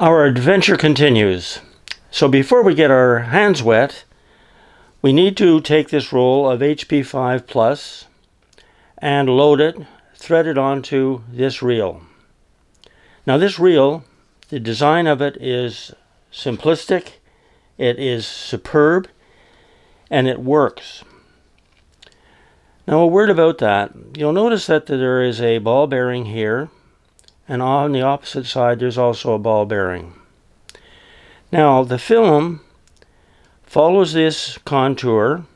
Our adventure continues. So before we get our hands wet, we need to take this roll of HP5 plus and load it, thread it onto this reel. Now this reel, the design of it is simplistic, it is superb, and it works. Now a word about that. You'll notice that there is a ball bearing here, and on the opposite side there's also a ball bearing. Now the film follows this contour,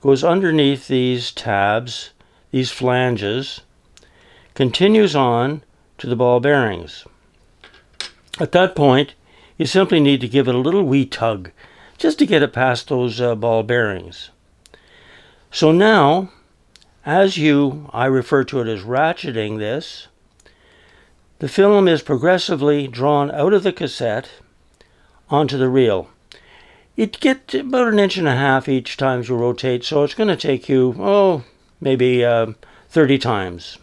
goes underneath these tabs, these flanges, continues on to the ball bearings. At that point you simply need to give it a little wee tug just to get it past those ball bearings. So now as I refer to it as ratcheting this, the film is progressively drawn out of the cassette onto the reel. You get about 1.5 inches each time you rotate, so it's going to take you, oh, maybe 30 times.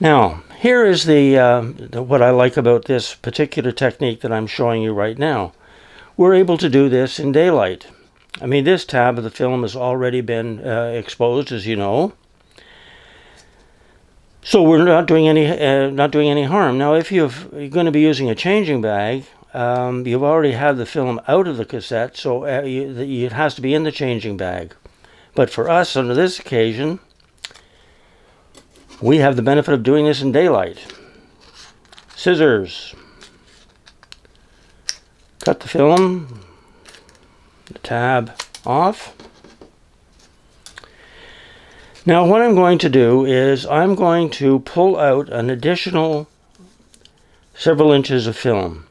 Now, here is what I like about this particular technique that I'm showing you right now. We're able to do this in daylight. I mean, this tab of the film has already been exposed, as you know. So we're not doing any harm. Now, if you're going to be using a changing bag, you've already had the film out of the cassette, so it has to be in the changing bag. But for us, under this occasion, we have the benefit of doing this in daylight. Scissors. Cut the film, the tab off. Now what I'm going to do is I'm going to pull out an additional several inches of film.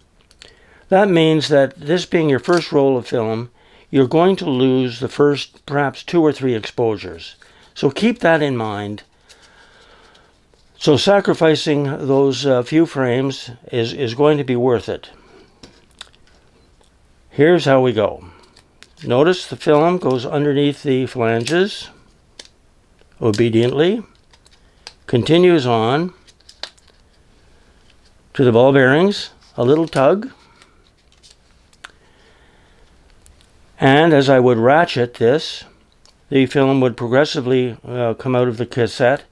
That means that this being your first roll of film, you're going to lose the first perhaps 2 or 3 exposures. So keep that in mind. So sacrificing those few frames is going to be worth it. Here's how we go. Notice the film goes underneath the flanges. Obediently continues on to the ball bearings, a little tug, and as I would ratchet this, the film would progressively come out of the cassette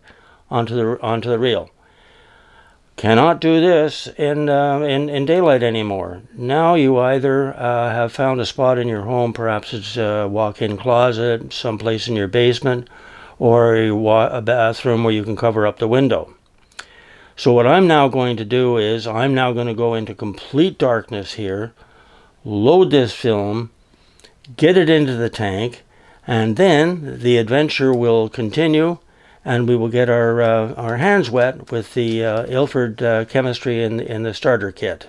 onto the reel. Cannot do this in daylight anymore. Now you either have found a spot in your home, perhaps it's a walk-in closet, someplace in your basement, or a bathroom where you can cover up the window. So what I'm now going to do is I'm now going to go into complete darkness here, load this film, get it into the tank, and then the adventure will continue and we will get our hands wet with the Ilford chemistry in the starter kit.